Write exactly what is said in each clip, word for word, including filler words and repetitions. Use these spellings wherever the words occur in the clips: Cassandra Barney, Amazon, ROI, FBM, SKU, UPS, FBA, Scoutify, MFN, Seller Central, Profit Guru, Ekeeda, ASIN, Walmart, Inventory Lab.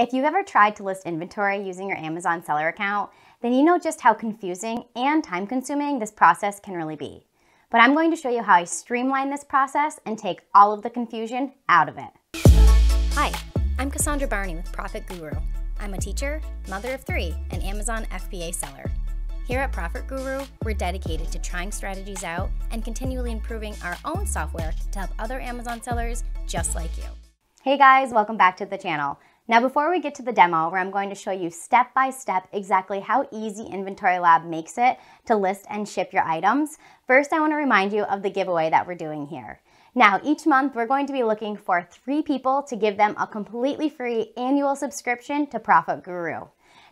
If you've ever tried to list inventory using your Amazon seller account, then you know just how confusing and time-consuming this process can really be. But I'm going to show you how I streamline this process and take all of the confusion out of it. Hi, I'm Cassandra Barney with Profit Guru. I'm a teacher, mother of three, and Amazon F B A seller. Here at Profit Guru, we're dedicated to trying strategies out and continually improving our own software to help other Amazon sellers just like you. Hey guys, welcome back to the channel. Now before we get to the demo where I'm going to show you step by step exactly how easy Inventory Lab makes it to list and ship your items, first I want to remind you of the giveaway that we're doing here. Now each month we're going to be looking for three people to give them a completely free annual subscription to Profit Guru.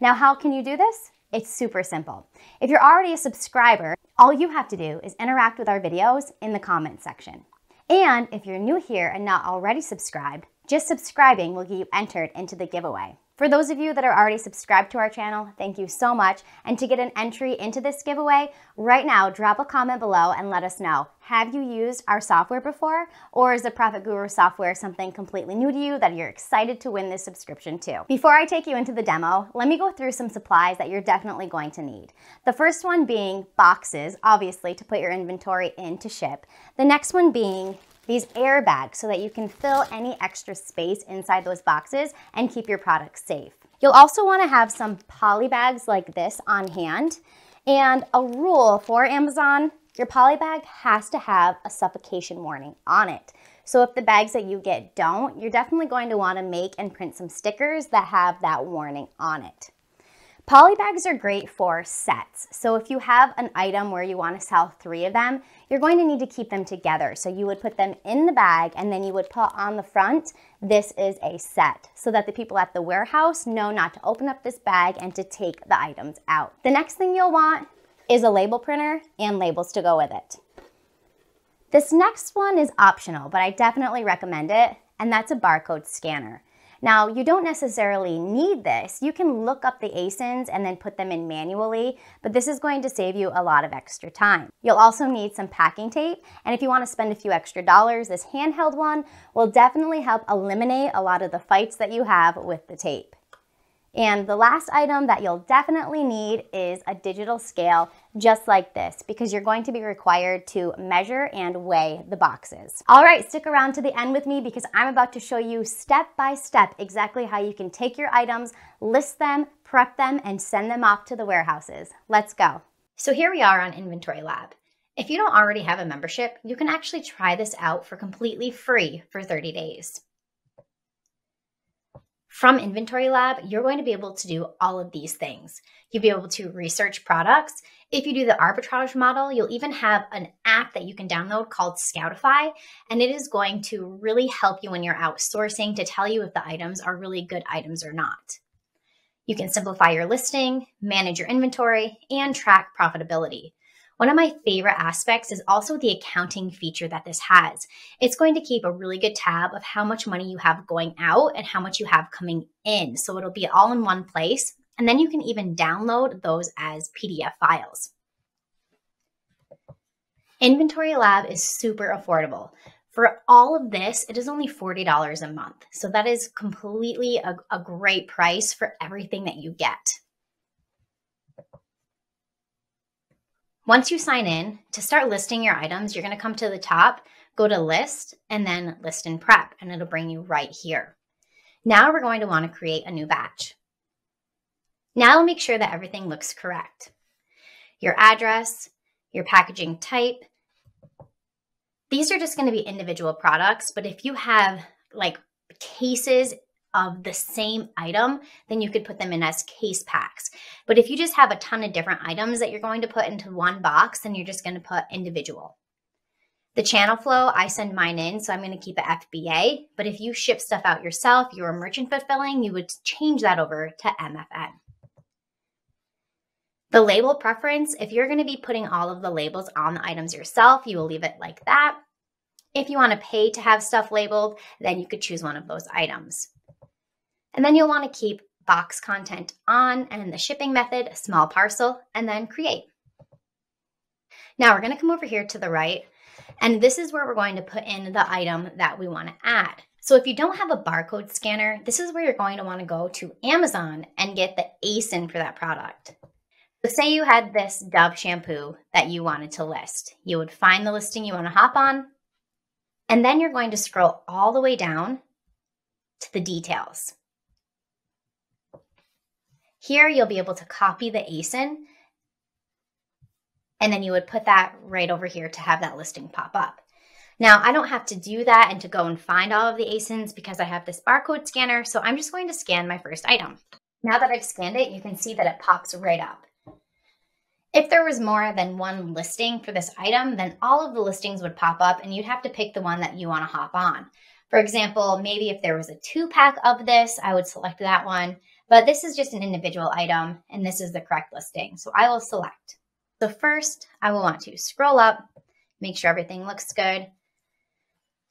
Now how can you do this? It's super simple. If you're already a subscriber, all you have to do is interact with our videos in the comments section. And if you're new here and not already subscribed, just subscribing will get you entered into the giveaway. For those of you that are already subscribed to our channel, thank you so much. And to get an entry into this giveaway, right now, drop a comment below and let us know, have you used our software before? Or is the Profit Guru software something completely new to you that you're excited to win this subscription to? Before I take you into the demo, let me go through some supplies that you're definitely going to need. The first one being boxes, obviously, to put your inventory in to ship. The next one being these airbags so that you can fill any extra space inside those boxes and keep your products safe. You'll also want to have some poly bags like this on hand. And a rule for Amazon, your poly bag has to have a suffocation warning on it. So if the bags that you get don't, you're definitely going to want to make and print some stickers that have that warning on it. Poly bags are great for sets. So if you have an item where you want to sell three of them, you're going to need to keep them together. So you would put them in the bag and then you would put on the front, this is a set, so that the people at the warehouse know not to open up this bag and to take the items out. The next thing you'll want is a label printer and labels to go with it. This next one is optional, but I definitely recommend it, and that's a barcode scanner. Now, you don't necessarily need this. You can look up the A S I Ns and then put them in manually, but this is going to save you a lot of extra time. You'll also need some packing tape, and if you want to spend a few extra dollars, this handheld one will definitely help eliminate a lot of the fights that you have with the tape. And the last item that you'll definitely need is a digital scale just like this, because you're going to be required to measure and weigh the boxes. All right, stick around to the end with me because I'm about to show you step by step exactly how you can take your items, list them, prep them, and send them off to the warehouses. Let's go. So here we are on Inventory Lab. If you don't already have a membership, you can actually try this out for completely free for thirty days. From Inventory Lab, you're going to be able to do all of these things. You'll be able to research products. If you do the arbitrage model, you'll even have an app that you can download called Scoutify, and it is going to really help you when you're outsourcing to tell you if the items are really good items or not. You can simplify your listing, manage your inventory, and track profitability. One of my favorite aspects is also the accounting feature that this has. It's going to keep a really good tab of how much money you have going out and how much you have coming in. So it'll be all in one place. And then you can even download those as P D F files. Inventory Lab is super affordable. For all of this, it is only forty dollars a month. So that is completely a, a great price for everything that you get. Once you sign in, to start listing your items, you're going to come to the top, go to list, and then list and prep, and it'll bring you right here. Now we're going to want to create a new batch. Now make sure that everything looks correct. Your address, your packaging type. These are just going to be individual products, but if you have like cases of the same item, then you could put them in as case packs. But if you just have a ton of different items that you're going to put into one box, then you're just going to put individual. The channel flow, I send mine in, so I'm going to keep it F B A. But if you ship stuff out yourself, you're a merchant fulfilling, you would change that over to M F N. The label preference, if you're going to be putting all of the labels on the items yourself, you will leave it like that. If you want to pay to have stuff labeled, then you could choose one of those items. And then you'll want to keep box content on, and in the shipping method, small parcel, and then create. Now we're going to come over here to the right, and this is where we're going to put in the item that we want to add. So if you don't have a barcode scanner, this is where you're going to want to go to Amazon and get the A S I N for that product. So say you had this Dove shampoo that you wanted to list. You would find the listing you want to hop on, and then you're going to scroll all the way down to the details. Here you'll be able to copy the A S I N, and then you would put that right over here to have that listing pop up. Now, I don't have to do that and to go and find all of the A S I Ns because I have this barcode scanner, so I'm just going to scan my first item. Now that I've scanned it, you can see that it pops right up. If there was more than one listing for this item, then all of the listings would pop up and you'd have to pick the one that you want to hop on. For example, maybe if there was a two-pack of this, I would select that one, but this is just an individual item and this is the correct listing, so I will select. So first, I will want to scroll up, make sure everything looks good.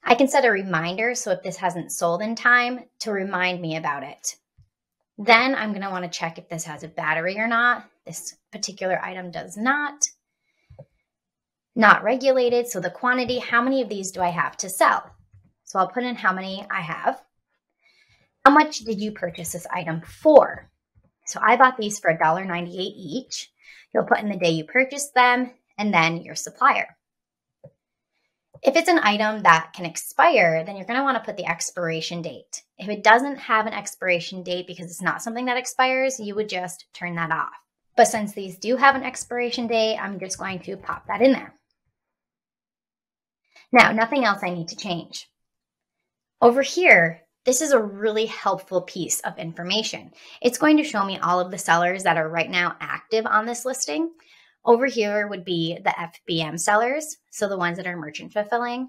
I can set a reminder, so if this hasn't sold in time, to remind me about it. Then I'm gonna wanna check if this has a battery or not. This particular item does not. Not regulated, so the quantity, how many of these do I have to sell? So I'll put in how many I have. How much did you purchase this item for? So I bought these for one dollar ninety-eight each. You'll put in the day you purchased them and then your supplier. If it's an item that can expire, then you're going to want to put the expiration date. If it doesn't have an expiration date because it's not something that expires, you would just turn that off. But since these do have an expiration date, I'm just going to pop that in there. Now, nothing else I need to change. Over here, this is a really helpful piece of information. It's going to show me all of the sellers that are right now active on this listing. Over here would be the F B M sellers, so the ones that are merchant fulfilling.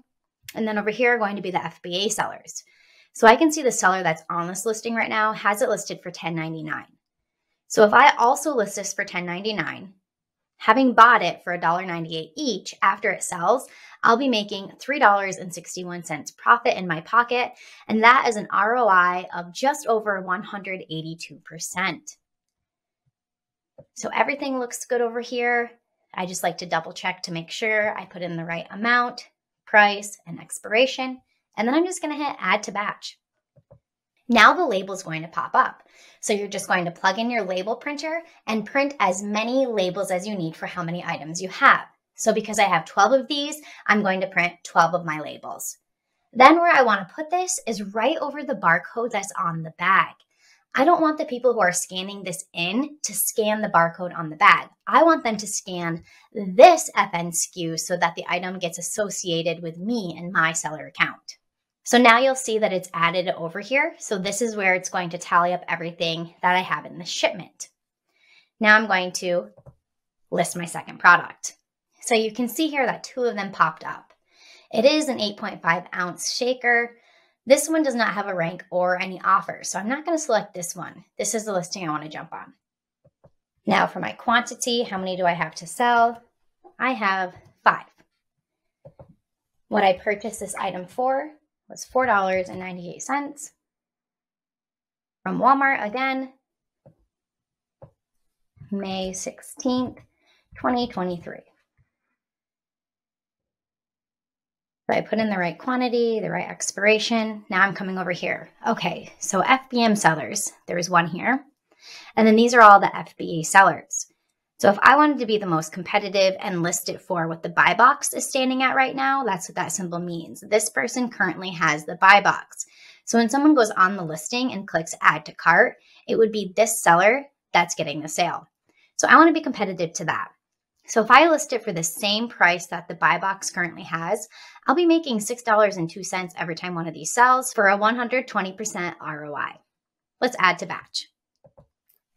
And then over here are going to be the F B A sellers. So I can see the seller that's on this listing right now has it listed for ten ninety-nine. So if I also list this for ten ninety-nine, having bought it for one dollar ninety-eight each after it sells, I'll be making three dollars and sixty-one cents profit in my pocket, and that is an R O I of just over one hundred eighty-two percent. So everything looks good over here. I just like to double check to make sure I put in the right amount, price, and expiration. And then I'm just gonna hit add to batch. Now the label is going to pop up. So you're just going to plug in your label printer and print as many labels as you need for how many items you have. So because I have twelve of these, I'm going to print twelve of my labels. Then where I wanna put this is right over the barcode that's on the bag. I don't want the people who are scanning this in to scan the barcode on the bag. I want them to scan this F N S K U so that the item gets associated with me and my seller account. So now you'll see that it's added over here. So this is where it's going to tally up everything that I have in the shipment. Now I'm going to list my second product. So you can see here that two of them popped up. It is an eight point five ounce shaker. This one does not have a rank or any offer, so I'm not going to select this one. This is the listing I want to jump on. Now for my quantity, how many do I have to sell? I have five. What I purchased this item for was four dollars and ninety-eight cents from Walmart again, May sixteenth, twenty twenty-three. So I put in the right quantity, the right expiration. Now I'm coming over here. Okay, so F B M sellers, there is one here. And then these are all the F B A sellers. So if I wanted to be the most competitive and list it for what the buy box is standing at right now, that's what that symbol means. This person currently has the buy box. So when someone goes on the listing and clicks add to cart, it would be this seller that's getting the sale. So I wanna be competitive to that. So if I list it for the same price that the buy box currently has, I'll be making six dollars and two cents every time one of these sells for a one hundred twenty percent R O I. Let's add to batch.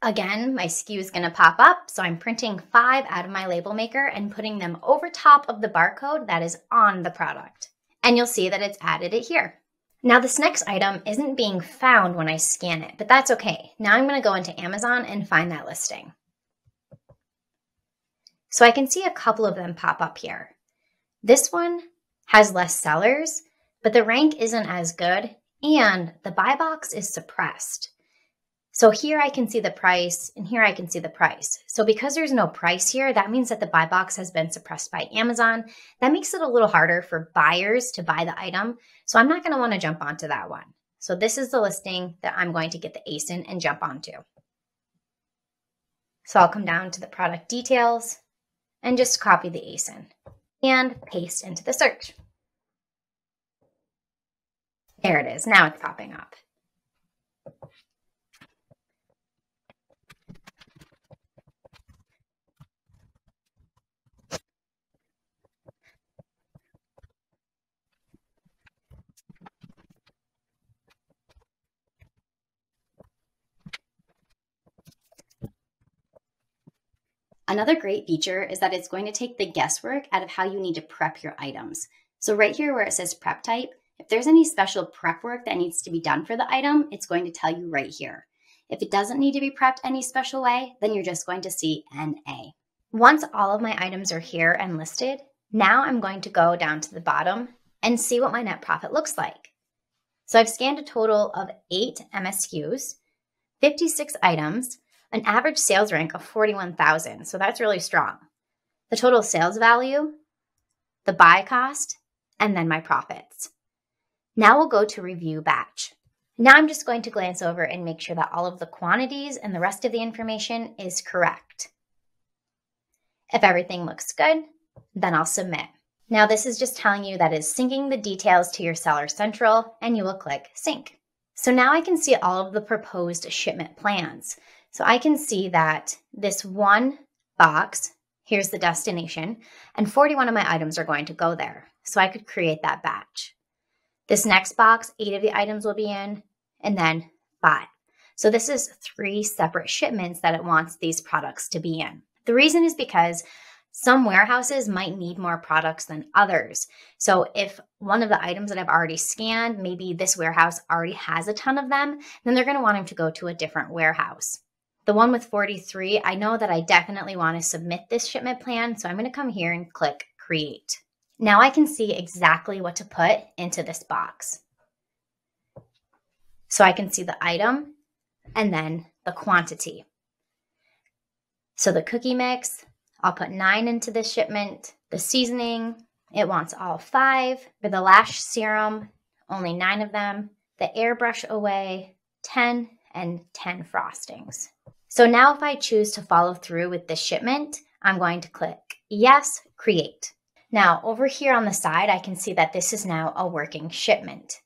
Again, my S K U is gonna pop up, so I'm printing five out of my label maker and putting them over top of the barcode that is on the product. And you'll see that it's added it here. Now this next item isn't being found when I scan it, but that's okay. Now I'm gonna go into Amazon and find that listing. So I can see a couple of them pop up here. This one has less sellers, but the rank isn't as good and the buy box is suppressed. So here I can see the price, and here I can see the price. So because there's no price here, that means that the buy box has been suppressed by Amazon. That makes it a little harder for buyers to buy the item. So I'm not gonna wanna jump onto that one. So this is the listing that I'm going to get the A S I N and jump onto. So I'll come down to the product details and just copy the A S I N and paste into the search. There it is, now it's popping up. Another great feature is that it's going to take the guesswork out of how you need to prep your items. So right here where it says prep type, if there's any special prep work that needs to be done for the item, it's going to tell you right here. If it doesn't need to be prepped any special way, then you're just going to see N A. Once all of my items are here and listed, now I'm going to go down to the bottom and see what my net profit looks like. So I've scanned a total of eight M S Qs, fifty-six items, an average sales rank of forty-one thousand, so that's really strong. The total sales value, the buy cost, and then my profits. Now we'll go to review batch. Now I'm just going to glance over and make sure that all of the quantities and the rest of the information is correct. If everything looks good, then I'll submit. Now this is just telling you that it's syncing the details to your Seller Central, and you will click sync. So now I can see all of the proposed shipment plans. So I can see that this one box, here's the destination, and forty-one of my items are going to go there. So I could create that batch. This next box, eight of the items will be in, and then five. So this is three separate shipments that it wants these products to be in. The reason is because some warehouses might need more products than others. So if one of the items that I've already scanned, maybe this warehouse already has a ton of them, then they're gonna want them to go to a different warehouse. The one with forty-three, I know that I definitely want to submit this shipment plan, so I'm going to come here and click create. Now I can see exactly what to put into this box. So I can see the item and then the quantity. So the cookie mix, I'll put nine into this shipment. The seasoning, it wants all five. For the lash serum, only nine of them. The airbrush away, ten, and ten frostings. So now if I choose to follow through with this shipment, I'm going to click yes, create. Now over here on the side, I can see that this is now a working shipment.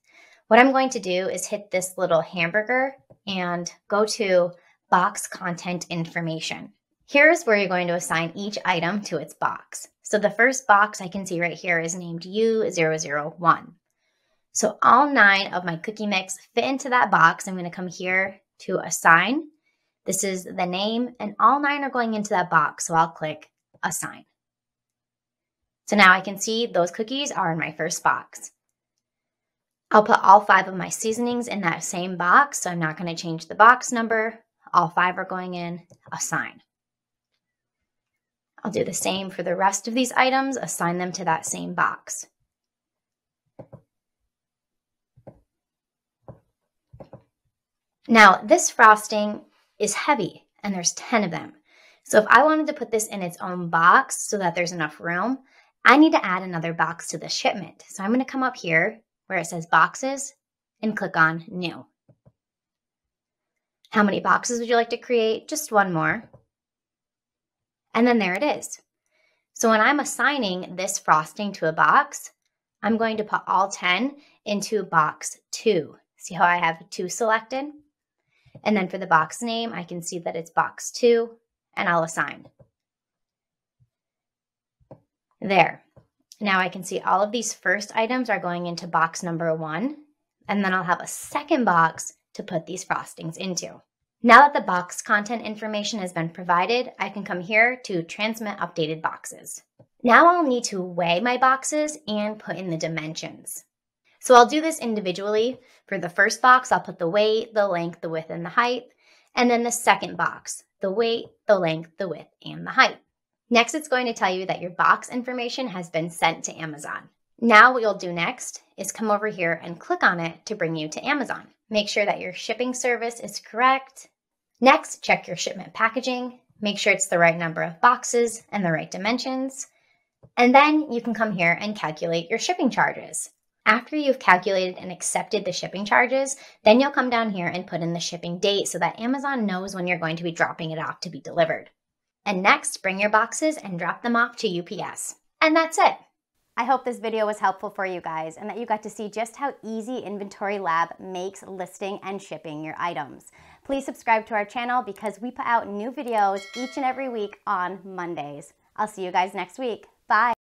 What I'm going to do is hit this little hamburger and go to box content information. Here's where you're going to assign each item to its box. So the first box I can see right here is named U zero zero one. So all nine of my cookie mix fit into that box. I'm going to come here to assign. This is the name, and all nine are going into that box, so I'll click assign. So now I can see those cookies are in my first box. I'll put all five of my seasonings in that same box, so I'm not going to change the box number. All five are going in, assign. I'll do the same for the rest of these items, assign them to that same box. Now this frosting is heavy, and there's ten of them. So if I wanted to put this in its own box so that there's enough room, I need to add another box to the shipment. So I'm going to come up here where it says boxes and click on new. How many boxes would you like to create? Just one more. And then there it is. So when I'm assigning this frosting to a box, I'm going to put all ten into box two. See how I have two selected? And then for the box name, I can see that it's box two, and I'll assign. There. Now I can see all of these first items are going into box number one, and then I'll have a second box to put these frostings into. Now that the box content information has been provided, I can come here to transmit updated boxes. Now I'll need to weigh my boxes and put in the dimensions. So I'll do this individually. For the first box, I'll put the weight, the length, the width, and the height. And then the second box, the weight, the length, the width, and the height. Next, it's going to tell you that your box information has been sent to Amazon. Now what you'll do next is come over here and click on it to bring you to Amazon. Make sure that your shipping service is correct, Next, check your shipment packaging. Make sure it's the right number of boxes and the right dimensions. And then you can come here and calculate your shipping charges. After you've calculated and accepted the shipping charges, then you'll come down here and put in the shipping date so that Amazon knows when you're going to be dropping it off to be delivered. And next, bring your boxes and drop them off to U P S. And that's it. I hope this video was helpful for you guys and that you got to see just how easy Inventory Lab makes listing and shipping your items. Please subscribe to our channel because we put out new videos each and every week on Mondays. I'll see you guys next week. Bye.